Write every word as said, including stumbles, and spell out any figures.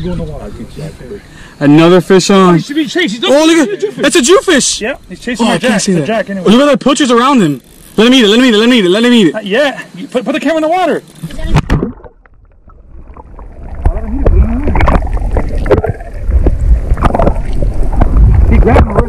I'm going to water. I'll get you that quick. Another fish on. Oh, he should be chasing. Oh, look at it. That's a Jewfish. Yeah, he's chasing oh, my jack. The jack anyway. Look at the poachers around him. Let him eat it. Let him eat it. Let him eat it. Let him eat it. Uh, yeah. You put, put the camera in the water. He grabbed him.